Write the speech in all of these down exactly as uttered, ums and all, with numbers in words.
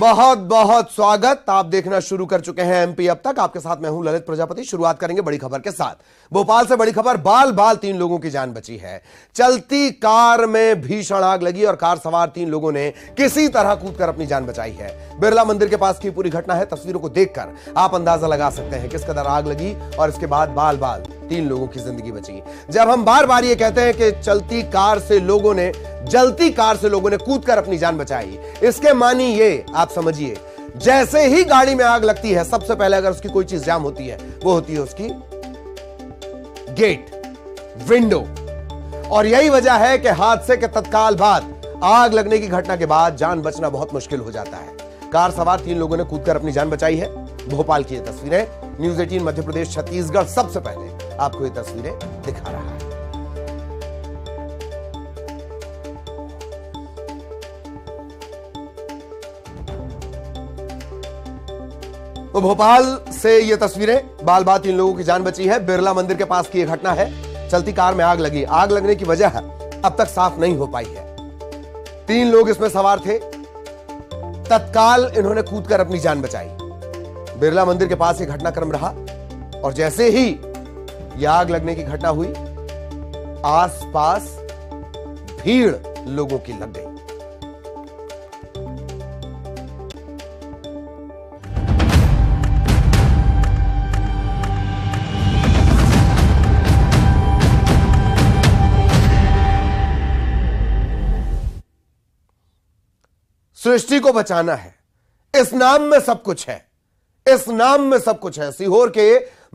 बहुत बहुत स्वागत। आप देखना शुरू कर चुके हैं एमपी अब तक। आपके साथ मैं हूं ललित प्रजापति। शुरुआत करेंगे बड़ी खबर के साथ। भोपाल से बड़ी खबर, बाल बाल तीन लोगों की जान बची है। चलती कार में भीषण आग लगी और कार सवार तीन लोगों ने किसी तरह कूदकर अपनी जान बचाई है। बिरला मंदिर के पास की पूरी घटना है। तस्वीरों को देखकर आप अंदाजा लगा सकते हैं किस कदर आग लगी और इसके बाद बाल बाल तीन लोगों की जिंदगी बची। जब हम बार बार ये कहते हैं कि चलती कार से लोगों ने जलती कार से लोगों ने कूदकर अपनी जान बचाई, इसके मानी ये आप समझिए, जैसे ही गाड़ी में आग लगती है सबसे पहले अगर उसकी कोई चीज जाम होती है वो होती है उसकी गेट, विंडो। और यही वजह है कि हादसे के तत्काल बाद, आग लगने की घटना के बाद जान बचना बहुत मुश्किल हो जाता है। कार सवार तीन लोगों ने कूदकर अपनी जान बचाई है। भोपाल की ये तस्वीरें, न्यूज़ अठारह मध्य प्रदेश छत्तीसगढ़ सबसे पहले आपको ये तस्वीरें दिखा रहा है। तो भोपाल से ये तस्वीरें, बाल बाल तीन लोगों की जान बची है। बिरला मंदिर के पास की ये घटना है। चलती कार में आग लगी। आग लगने की वजह अब तक साफ नहीं हो पाई है। तीन लोग इसमें सवार थे, तत्काल इन्होंने कूदकर अपनी जान बचाई। बिरला मंदिर के पास ये घटनाक्रम रहा और जैसे ही ये आग लगने की घटना हुई, आसपास भीड़ लोगों की लग गई। सृष्टि को बचाना है, इस नाम में सब कुछ है, इस नाम में सब कुछ है। सीहोर के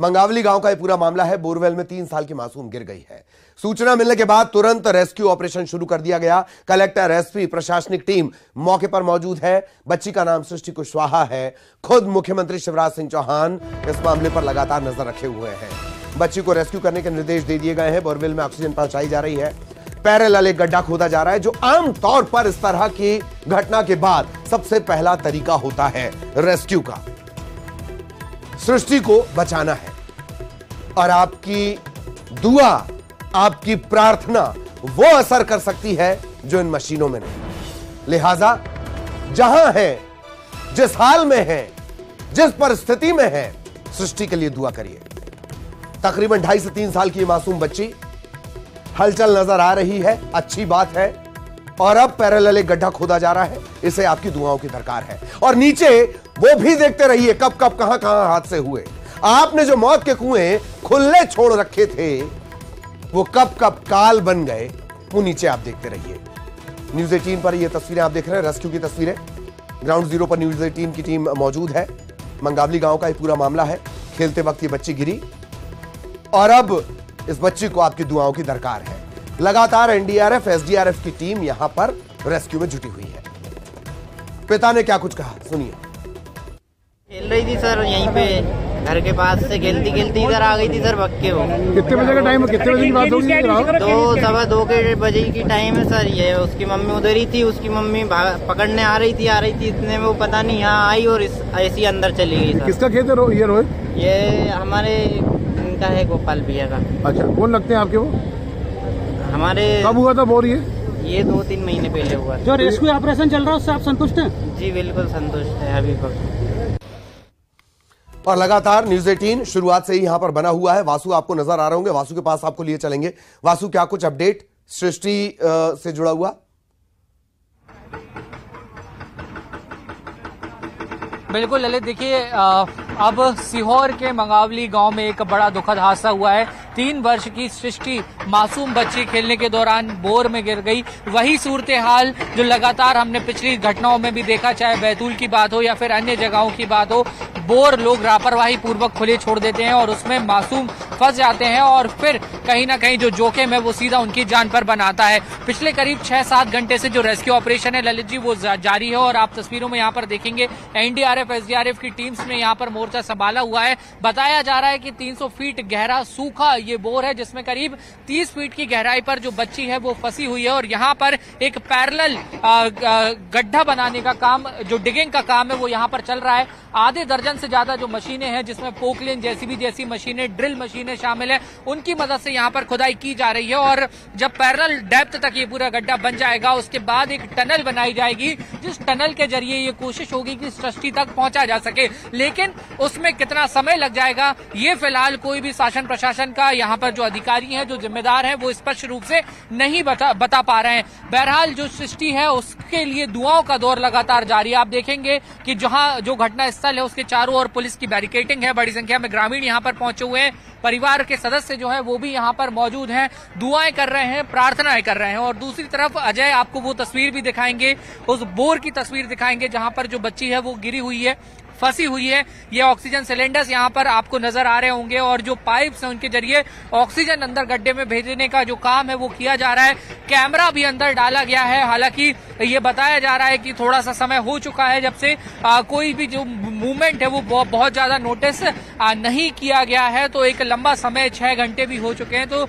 मंगावली गांव का यह पूरा मामला है। बोरवेल में तीन साल की मासूम गिर गई है। सूचना मिलने के बाद तुरंत रेस्क्यू ऑपरेशन शुरू कर दिया गया। कलेक्टर, एसपी, प्रशासनिक टीम मौके पर मौजूद है। बच्ची का नाम सृष्टि कुशवाहा है। खुद मुख्यमंत्री शिवराज सिंह चौहान इस मामले पर लगातार नजर रखे हुए हैं। बच्ची को रेस्क्यू करने के निर्देश दे दिए गए हैं। बोरवेल में ऑक्सीजन पहुंचाई जा रही है। पैरेलल एक गड्ढा खोदा जा रहा है, जो आम तौर पर इस तरह की घटना के बाद सबसे पहला तरीका होता है रेस्क्यू का। सृष्टि को बचाना है और आपकी दुआ, आपकी प्रार्थना वो असर कर सकती है जो इन मशीनों में नहीं। लिहाजा जहां है, जिस हाल में है, जिस परिस्थिति में है, सृष्टि के लिए दुआ करिए। तकरीबन ढाई से तीन साल की मासूम बच्ची हलचल नजर आ रही है, अच्छी बात है। और अब पैरेलल एक गड्ढा खोदा जा रहा है, इसे आपकी दुआओं की दरकार है। और नीचे वो भी देखते रहिए कब कब कहां कहां हादसे हुए। आपने जो मौत के कुएं खुले छोड़ रखे थे वो कब कब काल बन गए, वो नीचे आप देखते रहिए। न्यूज़ अठारह पर ये तस्वीरें आप देख रहे हैं, रेस्क्यू की तस्वीरें। ग्राउंड जीरो पर न्यूज़ अठारह की टीम मौजूद है। मंगावली गांव का ये पूरा मामला है। खेलते वक्त ये बच्ची गिरी और अब इस बच्ची को आपकी दुआओं की दरकार है। लगातार एनडीआरएफ, एसडीआरएफ की टीम यहां पर रेस्क्यू में जुटी हुई है। पिता ने क्या कुछ कहा, सुनिए। खेल रही थी सर, यहीं पे घर के पास से खेलती खेलती इधर आ गई थी सर, भक्के वो। कितने बजे का टाइम है? कितने बजे की बात होगी? दो सवा दो के बजे की टाइम है सर। ये उसकी मम्मी उधर ही थी, उसकी मम्मी पकड़ने आ रही थी आ रही थी इतने में वो पता नहीं यहाँ आई और ऐसी अंदर चली गई। किसका खेत है ये रोहित? ये हमारे का है, गोपाल भैया का। अच्छा, कौन लगते हैं आपके? वो हमारे। कब हुआ था बोर? ये ये दो तीन महीने पहले हुआ। जो रेस्क्यू ऑपरेशन चल रहा है उससे आप संतुष्ट हैं? जी बिल्कुल संतुष्ट है अभी तक। और लगातार न्यूज़ अठारह शुरुआत से ही यहाँ पर बना हुआ है। वासु आपको नजर आ रहे होंगे, वासु के पास आपको लिए चलेंगे। वासु, क्या कुछ अपडेट सृष्टि से जुड़ा हुआ? बिल्कुल ललित, देखिए अब सीहोर के मंगावली गांव में एक बड़ा दुखद हादसा हुआ है। तीन वर्ष की सृष्टि मासूम बच्ची खेलने के दौरान बोर में गिर गई। वही सूरत हाल जो लगातार हमने पिछली घटनाओं में भी देखा, चाहे बैतूल की बात हो या फिर अन्य जगहों की बात हो। बोर लोग लापरवाही पूर्वक खुले छोड़ देते हैं और उसमें मासूम फंस जाते हैं और फिर कहीं ना कहीं जो जोखिम है वो सीधा उनकी जान पर बनाता है। पिछले करीब छह सात घंटे से जो रेस्क्यू ऑपरेशन है ललित जी वो जारी है और आप तस्वीरों में यहाँ पर देखेंगे एनडीआरएफ, एसडीआरएफ की टीम्स ने यहाँ पर मोर्चा संभाला हुआ है। बताया जा रहा है कि तीन सौ फीट गहरा सूखा ये बोर है जिसमें करीब तीस फीट की गहराई पर जो बच्ची है वो फंसी हुई है और यहाँ पर एक पैरेलल गड्ढा बनाने का काम, जो डिगिंग का काम है वो यहाँ पर चल रहा है। आधे दर्जन से ज्यादा जो मशीनें हैं जिसमें पोकलेन जेसीबी जैसी मशीनें, ड्रिल मशीनें शामिल हैं, उनकी मदद से यहाँ पर खुदाई की जा रही है। और जब पैरेलल डेप्थ तक ये पूरा गड्ढा बन जाएगा उसके बाद एक टनल बनाई जाएगी जिस टनल के जरिए ये कोशिश होगी कि सृष्टि तक पहुंचा जा सके। लेकिन उसमें कितना समय लग जाएगा ये फिलहाल कोई भी शासन प्रशासन का यहाँ पर जो अधिकारी है, जो जिम्मेदार है, वो स्पष्ट रूप से नहीं बता, बता पा रहे हैं। बहरहाल जो सृष्टि है उसके लिए दुआओं का दौर लगातार जारी है। आप देखेंगे कि जहां जो घटना स्थल है उसके चारों ओर पुलिस की बैरिकेडिंग है, बड़ी संख्या में ग्रामीण यहां पर पहुंचे हुए हैं, परिवार के सदस्य जो है वो भी यहां पर मौजूद हैं, दुआएं कर रहे हैं, प्रार्थनाएं कर रहे हैं। और दूसरी तरफ अजय आपको वो तस्वीर भी दिखाएंगे, उस बोर की तस्वीर दिखाएंगे जहां पर जो बच्ची है वो गिरी हुई है, फंसी हुई है। ये ऑक्सीजन सिलेंडर्स यहाँ पर आपको नजर आ रहे होंगे और जो पाइप्स हैं उनके जरिए ऑक्सीजन अंदर गड्ढे में भेजने का जो काम है वो किया जा रहा है। कैमरा भी अंदर डाला गया है। हालांकि ये बताया जा रहा है कि थोड़ा सा समय हो चुका है जब से आ, कोई भी जो मूवमेंट है वो बहुत, बहुत ज्यादा नोटिस आ, नहीं किया गया है। तो एक लंबा समय, छह घंटे भी हो चुके हैं, तो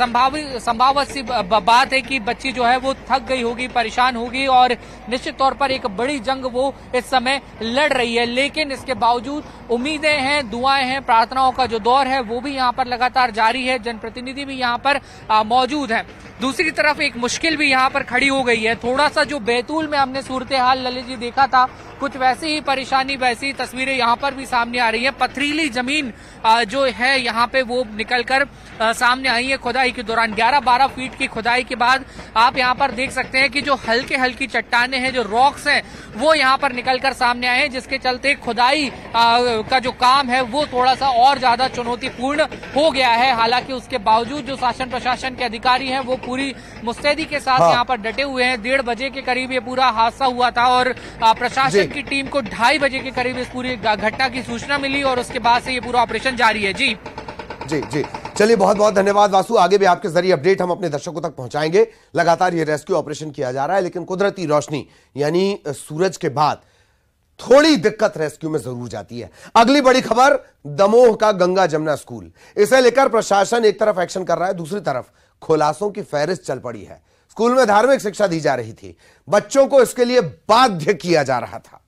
संभावित संभावत सी बात है कि बच्ची जो है वो थक गई होगी, परेशान होगी और निश्चित तौर पर एक बड़ी जंग वो इस समय लड़ रही है। लेकिन इसके बावजूद उम्मीदें हैं, दुआएं हैं, प्रार्थनाओं का जो दौर है वो भी यहाँ पर लगातार जारी है। जनप्रतिनिधि भी यहाँ पर मौजूद हैं। दूसरी तरफ एक मुश्किल भी यहाँ पर खड़ी हो गई है। थोड़ा सा जो बैतूल में हमने सूरत हाल ललित जी देखा था, कुछ वैसी ही परेशानी, वैसी तस्वीरें यहाँ पर भी सामने आ रही है। पथरीली जमीन जो है यहाँ पे वो निकलकर सामने आई है खुदाई के दौरान। ग्यारह बारह फीट की खुदाई के बाद आप यहाँ पर देख सकते हैं कि जो हल्के हल्की चट्टाने हैं, जो रॉक्स हैं, वो यहाँ पर निकलकर सामने आए हैं, जिसके चलते खुदाई का जो काम है वो थोड़ा सा और ज्यादा चुनौतीपूर्ण हो गया है। हालांकि उसके बावजूद जो शासन प्रशासन के अधिकारी हैं वो पूरी मुस्तैदी के साथ हाँ। यहाँ पर डटे हुए हैं। डेढ़ बजे के करीब ये पूरा हादसा हुआ था और प्रशासन की टीम को ढाई बजे के करीब इस पूरी घटना की सूचना मिली और उसके बाद से ये पूरा ऑपरेशन जारी है। जी जी जी चलिए, बहुत बहुत धन्यवाद वासु। आगे भी आपके जरिए अपडेट हम अपने दर्शकों तक पहुंचाएंगे। लगातार ये रेस्क्यू ऑपरेशन किया जा रहा है, लेकिन कुदरती रोशनी यानी सूरज के बाद थोड़ी दिक्कत रेस्क्यू में जरूर जाती है। अगली बड़ी खबर दमोह का गंगा जमुना स्कूल, इसे लेकर प्रशासन एक तरफ एक्शन कर रहा है, दूसरी तरफ खुलासों की फहरिस्त चल पड़ी है। स्कूल में धार्मिक शिक्षा दी जा रही थी, बच्चों को इसके लिए बाध्य किया जा रहा था।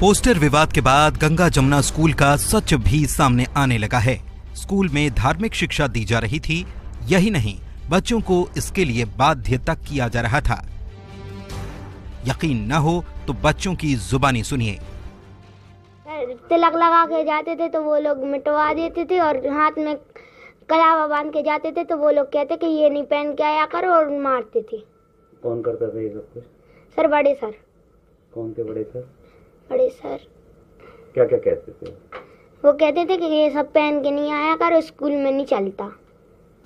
पोस्टर विवाद के बाद गंगा जमुना स्कूल का सच भी सामने आने लगा है। स्कूल में धार्मिक शिक्षा दी जा रही थी, यही नहीं बच्चों को इसके लिए बाध्य तक किया जा रहा था। यकीन न हो तो बच्चों की जुबानी सुनिए। तिलक लगा के जाते थे तो वो लोग मिटवा देते थे और हाथ में कलावा बांध के जाते थे तो वो लोग कहते कि ये नहीं पहन के आया करो और मारते थे। कौन करता था ये सब कुछ? सर, बड़े सर। कौन थे बड़े सर? बड़े सर क्या क्या कहते थे? वो कहते थे कि ये सब पहन के नहीं आया करो, स्कूल में नहीं चलता।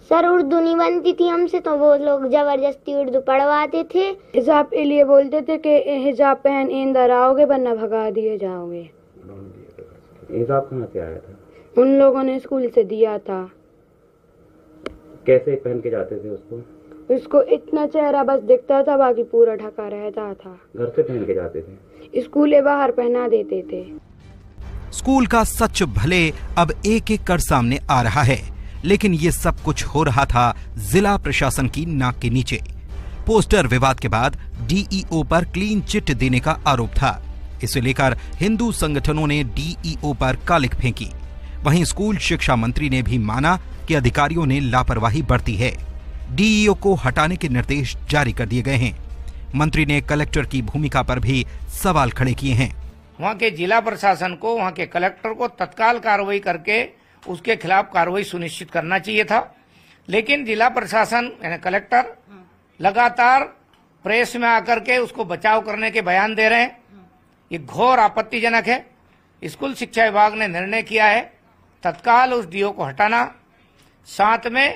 सर, उर्दू नहीं बनती थी हमसे तो वो लोग जबरदस्ती उर्दू पढ़वाते थे। हिजाब के लिए बोलते थे कि हिजाब पहन इंदर आओगे वरना भगा दिए जाओगे। हिजाब कहाँ से आया था? उन लोगों ने स्कूल से दिया था। कैसे पहन के जाते थे उसको? उसको इतना चेहरा बस दिखता था, बाकी पूरा ढका रहता था। घर से पहन के जाते थे, स्कूल बाहर पहना देते थे। स्कूल का सच भले अब एक एक कर सामने आ रहा है, लेकिन ये सब कुछ हो रहा था जिला प्रशासन की नाक के नीचे। पोस्टर विवाद के बाद डीईओ पर क्लीन चिट देने का आरोप था। इसे लेकर हिंदू संगठनों ने डीईओ पर कालिख फेंकी। वहीं स्कूल शिक्षा मंत्री ने भी माना कि अधिकारियों ने लापरवाही बरती है। डीईओ को हटाने के निर्देश जारी कर दिए गए हैं। मंत्री ने कलेक्टर की भूमिका पर भी सवाल खड़े किए हैं। वहाँ के जिला प्रशासन को, वहाँ के कलेक्टर को तत्काल कार्रवाई करके उसके खिलाफ कार्रवाई सुनिश्चित करना चाहिए था। लेकिन जिला प्रशासन यानी कलेक्टर लगातार प्रेस में आकर के उसको बचाव करने के बयान दे रहे हैं। ये घोर आपत्तिजनक है। स्कूल शिक्षा विभाग ने निर्णय किया है तत्काल उस डीओ को हटाना। साथ में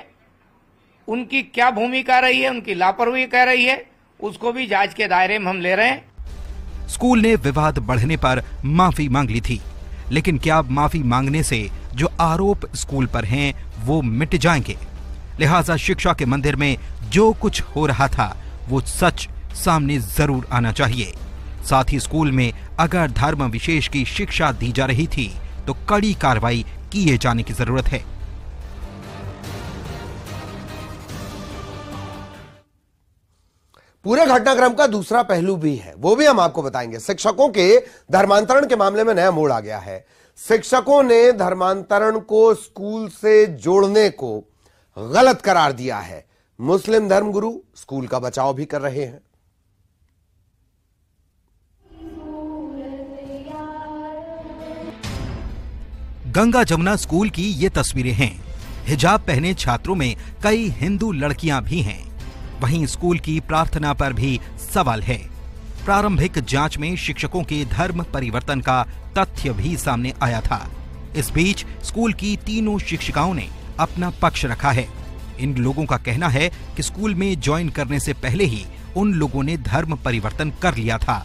उनकी क्या भूमिका रही है, उनकी लापरवाही कह रही है, उसको भी जांच के दायरे में हम ले रहे हैं। स्कूल ने विवाद बढ़ने पर माफी मांग ली थी, लेकिन क्या माफी मांगने से जो आरोप स्कूल पर हैं वो मिट जाएंगे? लिहाजा शिक्षा के मंदिर में जो कुछ हो रहा था वो सच सामने जरूर आना चाहिए। साथ ही स्कूल में अगर धर्म विशेष की शिक्षा दी जा रही थी तो कड़ी कार्रवाई किए जाने की जरूरत है। पूरे घटनाक्रम का दूसरा पहलू भी है, वो भी हम आपको बताएंगे। शिक्षकों के धर्मांतरण के मामले में नया मोड़ आ गया है। शिक्षकों ने धर्मांतरण को स्कूल से जोड़ने को गलत करार दिया है। मुस्लिम धर्मगुरु स्कूल का बचाव भी कर रहे हैं। गंगा जमुना स्कूल की ये तस्वीरें हैं। हिजाब पहने छात्रों में कई हिंदू लड़कियां भी हैं। वहीं स्कूल की प्रार्थना पर भी सवाल है। प्रारंभिक जांच में शिक्षकों के धर्म परिवर्तन का तथ्य भी सामने आया था। इस बीच स्कूल की तीनों शिक्षिकाओं ने अपना पक्ष रखा है। इन लोगों का कहना है कि स्कूल में ज्वाइन करने से पहले ही उन लोगों ने धर्म परिवर्तन कर लिया था।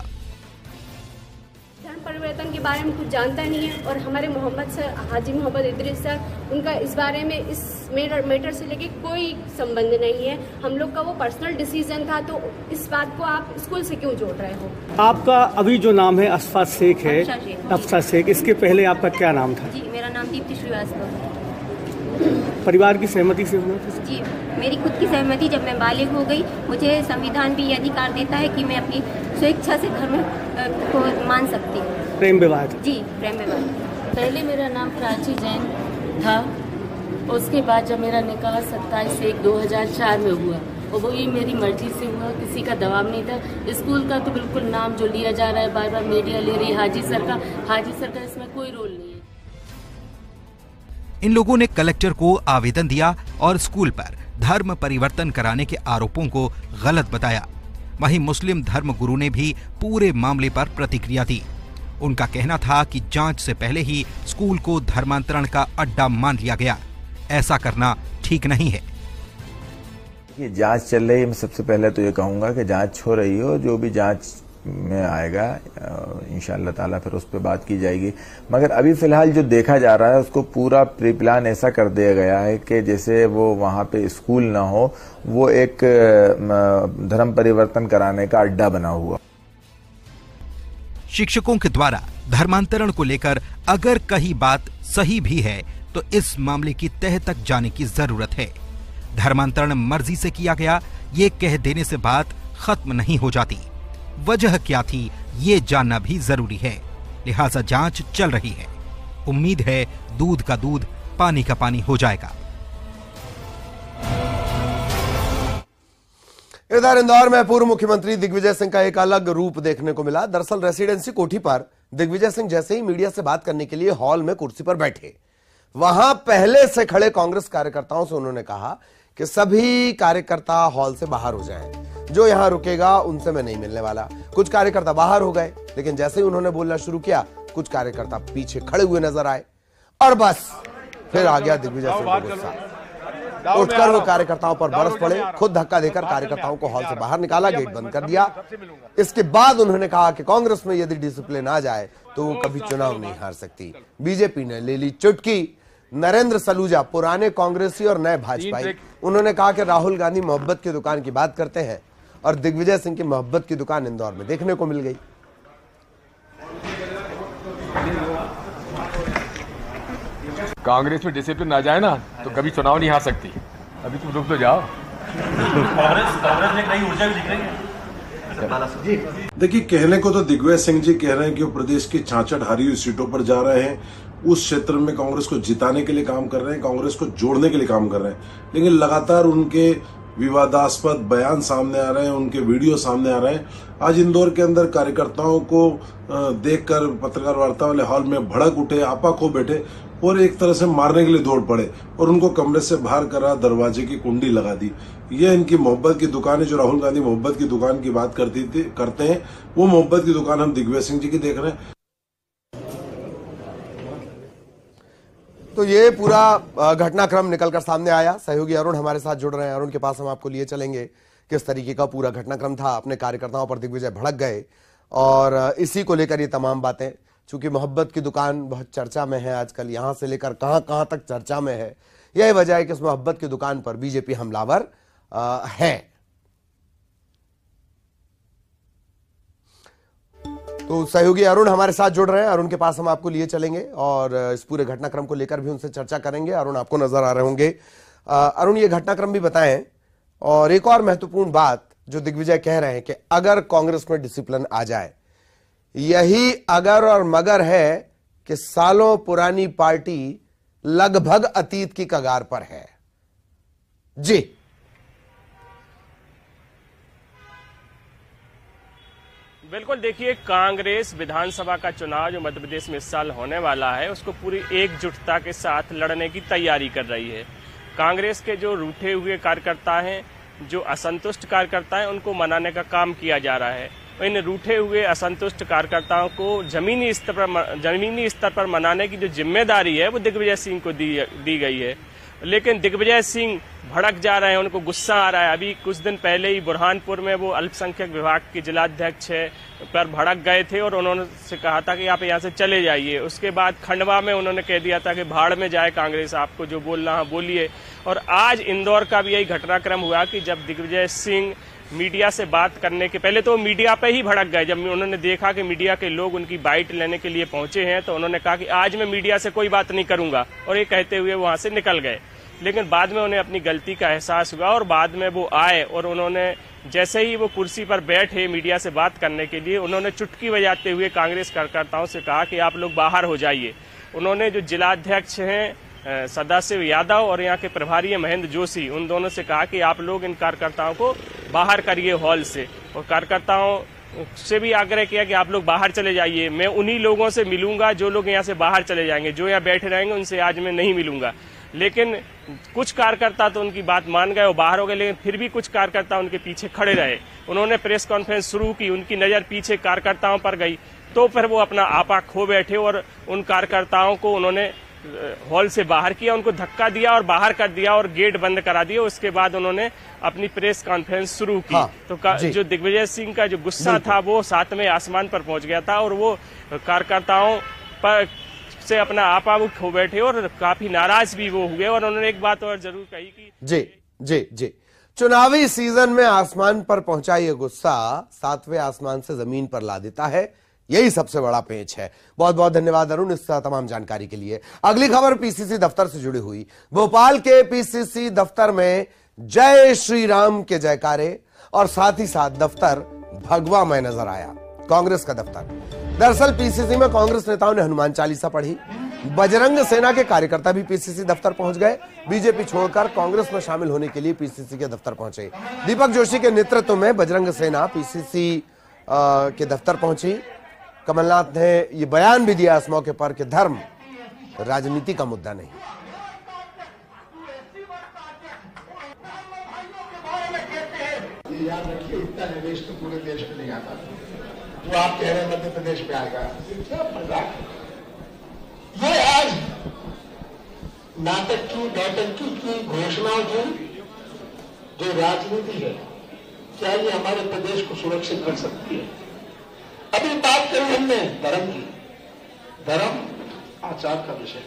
धर्म परिवर्तन के बारे में कुछ जानता नहीं है और हमारे मोहम्मद सर, हाजी मोहम्मद इद्रीस सर, उनका इस बारे में, इस मैटर से लेके कोई संबंध नहीं है। हम लोग का वो पर्सनल डिसीजन था, तो इस बात को आप स्कूल से क्यों जोड़ रहे हो? आपका अभी जो नाम है अफशा शेख है, अफशा शेख, इसके पहले आपका क्या नाम था? जी, मेरा नाम दीप्ति श्रीवास्तव। परिवार की सहमति से हुआ था? जी, मेरी खुद की सहमति। जब मैं बालिग हो गई, मुझे संविधान भी यह अधिकार देता है कि मैं अपनी स्वेच्छा से धर्म को मान सकती हूँ। प्रेम विवाद? जी, प्रेम विवाद। पहले मेरा नाम प्राची जैन था, उसके बाद जब मेरा निकाह सत्ताईस एक दो हज़ार चार में हुआ और वो ये मेरी मर्जी से हुआ, किसी का दबाव नहीं था। स्कूल का तो बिल्कुल नाम जो लिया जा रहा है, बार बार मीडिया ले रही है हाजी सर का, हाजी सर का इसमें कोई रोल नहीं है। इन लोगों ने कलेक्टर को आवेदन दिया और स्कूल पर धर्म परिवर्तन कराने के आरोपों को गलत बताया। वहीं मुस्लिम धर्म गुरु ने भी पूरे मामले पर प्रतिक्रिया दी। उनका कहना था कि जाँच से पहले ही स्कूल को धर्मांतरण का अड्डा मान लिया गया, ऐसा करना ठीक नहीं है। ये जांच चल रही है, मैं सबसे पहले तो ये कहूंगा कि जांच हो रही हो, जो भी जांच में आएगा इंशाअल्लाह ताला फिर उस पर बात की जाएगी। मगर अभी फिलहाल जो देखा जा रहा है उसको पूरा प्री प्लान ऐसा कर दिया गया है कि जैसे वो वहाँ पे स्कूल ना हो, वो एक धर्म परिवर्तन कराने का अड्डा बना हुआ। शिक्षकों के द्वारा धर्मांतरण को लेकर अगर कहीं बात सही भी है तो इस मामले की तह तक जाने की जरूरत है। धर्मांतरण मर्जी से किया गया, ये कह देने से बात खत्म नहीं हो जाती। वजह क्या थी, ये जानना भी जरूरी है। लिहाजा जांच चल रही है। उम्मीद है दूध का दूध पानी का पानी हो जाएगा। इधर इंदौर में पूर्व मुख्यमंत्री दिग्विजय सिंह का एक अलग रूप देखने को मिला। दरअसल रेसिडेंसी कोठी पर दिग्विजय सिंह जैसे ही मीडिया से बात करने के लिए हॉल में कुर्सी पर बैठे, वहां पहले से खड़े कांग्रेस कार्यकर्ताओं से उन्होंने कहा कि सभी कार्यकर्ता हॉल से बाहर हो जाएं, जो यहां रुकेगा उनसे मैं नहीं मिलने वाला। कुछ कार्यकर्ता बाहर हो गए, लेकिन जैसे ही उन्होंने बोलना शुरू किया कुछ कार्यकर्ता पीछे खड़े हुए नजर आए और बस फिर आ गया दिग्विजय सिंह। उठकर वो कार्यकर्ताओं पर बरस पड़े, खुद धक्का देकर कार्यकर्ताओं को हॉल से बाहर निकाला, गेट बंद कर दिया। इसके बाद उन्होंने कहा कि कांग्रेस में यदि डिसिप्लिन आ जाए तो वो कभी चुनाव नहीं हार सकती। बीजेपी ने ले ली चुटकी। नरेंद्र सलूजा पुराने कांग्रेसी और नए भाजपाई, उन्होंने कहा कि राहुल गांधी मोहब्बत की दुकान की बात करते हैं और दिग्विजय सिंह की मोहब्बत की दुकान इंदौर में देखने को मिल गई। कांग्रेस में डिसिप्लिन आ जाए ना तो कभी चुनाव नहीं हार सकती। अभी तुम रुक तो जाओ। कांग्रेस कांग्रेस में कई ऊर्जा भी दिख रही है। देखिए, कहने को तो दिग्विजय सिंह जी कह रहे हैं कि वो प्रदेश की छाछठ हारी हुई सीटों पर जा रहे हैं, उस क्षेत्र में कांग्रेस को जिताने के लिए काम कर रहे हैं, कांग्रेस को जोड़ने के लिए काम कर रहे हैं, लेकिन लगातार उनके विवादास्पद बयान सामने आ रहे हैं, उनके वीडियो सामने आ रहे हैं। आज इंदौर के अंदर कार्यकर्ताओं को देखकर पत्रकार वार्ता वाले हॉल में भड़क उठे, आपा खो बैठे और एक तरह से मारने के लिए दौड़ पड़े और उनको कमरे से बाहर करा, दरवाजे की कुंडी लगा दी। ये इनकी मोहब्बत की दुकान है। जो राहुल गांधी मोहब्बत की दुकान की बात करती थी करते हैं, वो मोहब्बत की दुकान हम दिग्विजय सिंह जी की देख रहे हैं। तो ये पूरा घटनाक्रम निकलकर सामने आया। सहयोगी अरुण हमारे साथ जुड़ रहे हैं। अरुण के पास हम आपको लिए चलेंगे, किस तरीके का पूरा घटनाक्रम था। अपने कार्यकर्ताओं पर दिग्विजय भड़क गए और इसी को लेकर ये तमाम बातें, चूंकि मोहब्बत की दुकान बहुत चर्चा में है आजकल, यहाँ से लेकर कहाँ कहाँ तक चर्चा में है। यही वजह है कि इस मोहब्बत की दुकान पर बीजेपी हमलावर है। तो सहयोगी अरुण हमारे साथ जुड़ रहे हैं। अरुण के पास हम आपको लिए चलेंगे और इस पूरे घटनाक्रम को लेकर भी उनसे चर्चा करेंगे। अरुण आपको नजर आ रहे होंगे। अरुण, ये घटनाक्रम भी बताएं और एक और महत्वपूर्ण बात जो दिग्विजय कह रहे हैं कि अगर कांग्रेस में डिसिप्लिन आ जाए, यही अगर और मगर है कि सालों पुरानी पार्टी लगभग अतीत की कगार पर है। जी बिल्कुल, देखिए कांग्रेस विधानसभा का चुनाव जो मध्य प्रदेश में इस साल होने वाला है उसको पूरी एकजुटता के साथ लड़ने की तैयारी कर रही है। कांग्रेस के जो रूठे हुए कार्यकर्ता हैं, जो असंतुष्ट कार्यकर्ता हैं, उनको मनाने का काम किया जा रहा है। इन रूठे हुए असंतुष्ट कार्यकर्ताओं को जमीनी स्तर पर जमीनी स्तर पर मनाने की जो जिम्मेदारी है वो दिग्विजय सिंह को दी दी गई है। लेकिन दिग्विजय सिंह भड़क जा रहे हैं, उनको गुस्सा आ रहा है। अभी कुछ दिन पहले ही बुरहानपुर में वो अल्पसंख्यक विभाग के जिलाध्यक्ष पर भड़क गए थे और उन्होंने से कहा था कि आप यहाँ से चले जाइए। उसके बाद खंडवा में उन्होंने कह दिया था कि भाड़ में जाए कांग्रेस, आपको जो बोलना है बोलिए। और आज इंदौर का भी यही घटनाक्रम हुआ कि जब दिग्विजय सिंह मीडिया से बात करने के पहले तो मीडिया पे ही भड़क गए। जब उन्होंने देखा कि मीडिया के लोग उनकी बाइट लेने के लिए पहुंचे हैं तो उन्होंने कहा कि आज मैं मीडिया से कोई बात नहीं करूंगा, और ये कहते हुए वहां से निकल गए। लेकिन बाद में उन्हें अपनी गलती का एहसास हुआ और बाद में वो आए और उन्होंने जैसे ही वो कुर्सी पर बैठे मीडिया से बात करने के लिए, उन्होंने चुटकी बजाते हुए कांग्रेस कार्यकर्ताओं से कहा कि आप लोग बाहर हो जाइए। उन्होंने जो जिलाध्यक्ष हैं सदाशिव यादव और यहाँ के प्रभारी महेंद्र जोशी, उन दोनों से कहा कि आप लोग इन कार्यकर्ताओं को बाहर करिए हॉल से। और कार्यकर्ताओं से भी आग्रह किया कि आप लोग बाहर चले जाइए, मैं उन्हीं लोगों से मिलूंगा जो लोग यहाँ से बाहर चले जाएंगे, जो यहाँ बैठे रहेंगे उनसे आज मैं नहीं मिलूंगा। लेकिन कुछ कार्यकर्ता तो उनकी बात मान गए और बाहर हो गए, लेकिन फिर भी कुछ कार्यकर्ता उनके पीछे खड़े रहे। उन्होंने प्रेस कॉन्फ्रेंस शुरू की, उनकी नज़र पीछे कार्यकर्ताओं पर गई तो फिर वो अपना आपा खो बैठे और उन कार्यकर्ताओं को उन्होंने हॉल से बाहर किया, उनको धक्का दिया और बाहर कर दिया और गेट बंद करा दिया। उसके बाद उन्होंने अपनी प्रेस कॉन्फ्रेंस शुरू की। हाँ, तो जो दिग्विजय सिंह का जो गुस्सा था वो साथ में आसमान पर पहुंच गया था और वो कार्यकर्ताओं पर से अपना आपा वो खो बैठे और काफी नाराज भी वो हुए। और उन्होंने एक बात और जरूर कही कि जी जी जी चुनावी सीजन में आसमान पर पहुंचा ये गुस्सा सातवें आसमान से जमीन पर ला देता है, यही सबसे बड़ा पेच है। बहुत बहुत धन्यवाद अरुण इस तमाम जानकारी के लिए। अगली खबर पीसीसी दफ्तर से जुड़ी हुई। भोपाल के पीसीसी दफ्तर में जय श्री राम के जयकारे और साथ ही साथ दफ्तर भगवा में नजर आया। कांग्रेस का दफ्तर, दरअसल पीसीसी में कांग्रेस नेताओं ने हनुमान चालीसा पढ़ी। बजरंग सेना के कार्यकर्ता भी पीसीसी दफ्तर पहुंच गए। बीजेपी छोड़कर कांग्रेस में शामिल होने के लिए पीसीसी के दफ्तर पहुंचे। दीपक जोशी के नेतृत्व में बजरंग सेना पीसीसी के दफ्तर पहुंची। कमलनाथ ने ये बयान भी दिया इस मौके पर कि धर्म राजनीति का मुद्दा नहीं। ये याद रखिए, इतना निवेश तो पूरे देश में नहीं आता जो आप कह रहे हैं मध्य प्रदेश में आएगा। ये आज नाटक की नौटंकी की घोषणाओं की जो राजनीति है, क्या ये हमारे प्रदेश को सुरक्षित कर सकती है? अभी बात करी हमने धर्म की, धर्म आचार का विषय,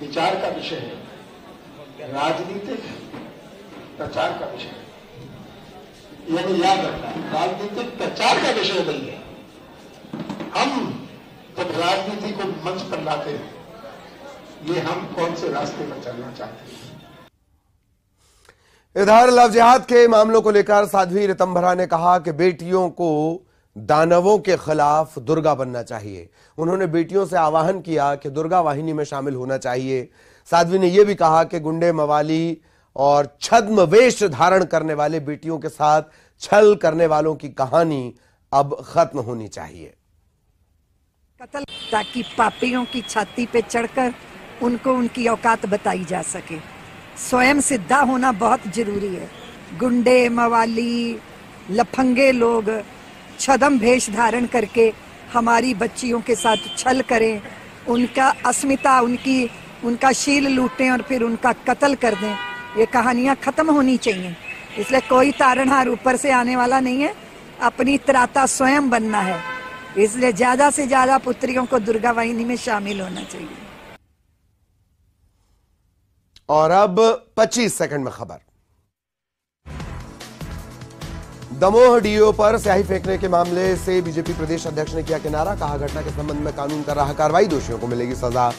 विचार का विषय है, राजनीतिक प्रचार का विषय। यानी याद रखना, राजनीतिक प्रचार का विषय नहीं है। हम जब राजनीति को मंच पर लाते हैं, ये हम कौन से रास्ते पर चलना चाहते हैं। इधर लव जिहाद के मामलों को लेकर साध्वी रितंभरा ने कहा कि बेटियों को दानवों के खिलाफ दुर्गा बनना चाहिए। उन्होंने बेटियों से आह्वान किया कि दुर्गा वाहिनी में शामिल होना चाहिए। साध्वी ने यह भी कहा कि गुंडे मवाली और छद्म वेश धारण करने वाले बेटियों के साथ छल करने वालों की कहानी अब खत्म होनी चाहिए। कत्ल ताकि पापियों की छाती पे चढ़कर उनको उनकी औकात बताई जा सके। स्वयं सिद्धा होना बहुत जरूरी है। गुंडे मवाली लफंगे लोग छदम भेष धारण करके हमारी बच्चियों के साथ छल करें, उनका अस्मिता, उनकी उनका शील लूटें और फिर उनका कत्ल कर दें, ये कहानियाँ खत्म होनी चाहिए। इसलिए कोई तारणहार ऊपर से आने वाला नहीं है, अपनी त्राता स्वयं बनना है। इसलिए ज्यादा से ज्यादा पुत्रियों को दुर्गा वाहिनी में शामिल होना चाहिए। और अब पच्चीस सेकंड में खबर। दमोह डीओ पर स्याही फेंकने के मामले से बीजेपी प्रदेश अध्यक्ष ने किया किनारा। कहा घटना के संबंध में कानून कर रहा कार्रवाई, दोषियों को मिलेगी सजा।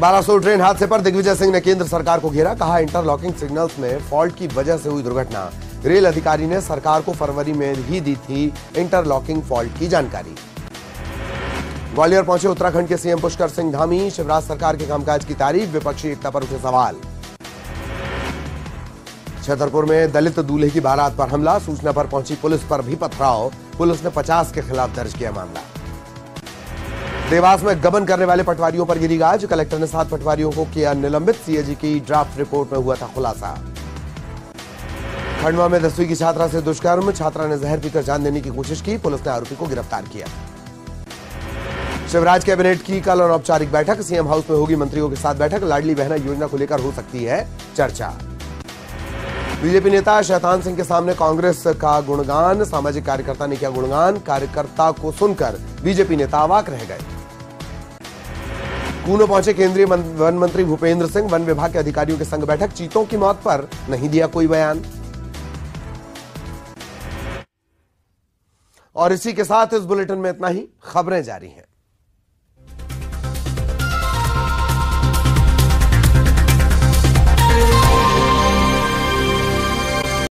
बालासोर ट्रेन हादसे पर दिग्विजय सिंह ने केंद्र सरकार को घेरा। कहा इंटरलॉकिंग सिग्नल्स में फॉल्ट की वजह से हुई दुर्घटना। रेल अधिकारी ने सरकार को फरवरी में ही दी थी इंटरलॉकिंग फॉल्ट की जानकारी। ग्वालियर पहुंचे उत्तराखंड के सीएम पुष्कर सिंह धामी, शिवराज सरकार के कामकाज की तारीफ, विपक्षी एकता पर उठे सवाल। छतरपुर में दलित दूल्हे की बारात पर हमला, सूचना पर पहुंची पुलिस पर भी पथराव, पुलिस ने पचास के खिलाफ दर्ज किया मामला। देवास में गबन करने वाले पटवारियों पर गिरी गाज, कलेक्टर ने सात पटवारियों को किया निलंबित, सीएजी की ड्राफ्ट रिपोर्ट में हुआ था खुलासा। खंडवा में दसवीं की छात्रा से दुष्कर्म, छात्रा ने जहर पीकर जान देने की कोशिश की, पुलिस ने आरोपी को गिरफ्तार किया। शिवराज कैबिनेट की कल अनौपचारिक बैठक, सीएम हाउस में होगी मंत्रियों के साथ बैठक, लाडली बहना योजना को लेकर हो सकती है चर्चा। बीजेपी नेता शैतान सिंह के सामने कांग्रेस का गुणगान, सामाजिक कार्यकर्ता ने किया गुणगान, कार्यकर्ता को सुनकर बीजेपी नेता अवाक रह गए। कूनो पहुंचे केंद्रीय वन मंत्री भूपेंद्र सिंह, वन विभाग के अधिकारियों के संग बैठक, चीतों की मौत पर नहीं दिया कोई बयान। और इसी के साथ इस बुलेटिन में इतना ही, खबरें जारी हैं।